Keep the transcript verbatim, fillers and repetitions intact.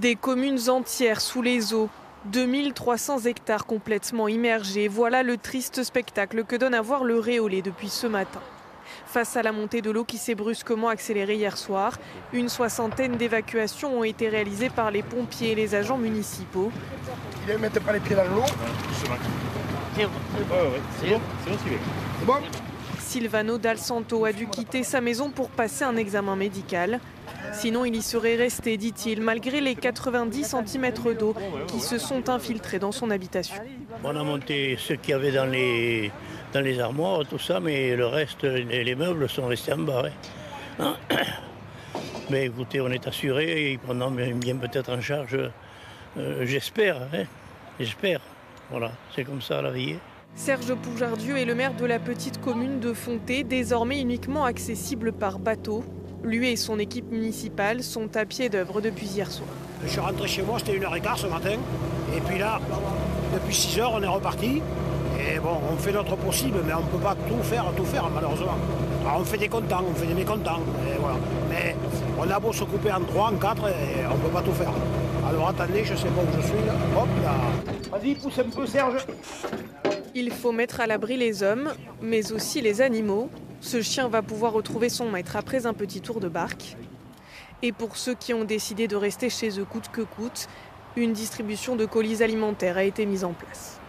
Des communes entières sous les eaux, deux mille trois cents hectares complètement immergés. Voilà le triste spectacle que donne à voir le Réolais depuis ce matin. Face à la montée de l'eau qui s'est brusquement accélérée hier soir, une soixantaine d'évacuations ont été réalisées par les pompiers et les agents municipaux. Ils ne mettent pas les pieds dans l'eau. C'est bon, c'est bon, c'est bon. Silvano Dalsanto a dû quitter sa maison pour passer un examen médical. Sinon, il y serait resté, dit-il, malgré les quatre-vingt-dix centimètres d'eau qui se sont infiltrés dans son habitation. On a monté ce qu'il y avait dans les, dans les armoires, tout ça, mais le reste, les, les meubles sont restés en bas. Hein. Mais écoutez, on est assuré, ils prendront bien peut-être en charge, euh, j'espère, hein, j'espère. Voilà, c'est comme ça la vie. Serge Poujardieu est le maire de la petite commune de Fontet, désormais uniquement accessible par bateau. Lui et son équipe municipale sont à pied d'œuvre depuis hier soir. Je suis rentré chez moi, c'était une heure quinze ce matin. Et puis là, depuis six heures, on est reparti. Et bon, on fait notre possible, mais on ne peut pas tout faire, tout faire malheureusement. Alors on fait des contents, on fait des mécontents. Et voilà. Mais on a beau se couper en trois, en quatre, et on ne peut pas tout faire. Alors attendez, je ne sais pas où je suis. Là. Hop là. Vas-y, pousse un peu, Serge. Il faut mettre à l'abri les hommes, mais aussi les animaux. Ce chien va pouvoir retrouver son maître après un petit tour de barque. Et pour ceux qui ont décidé de rester chez eux coûte que coûte, une distribution de colis alimentaires a été mise en place.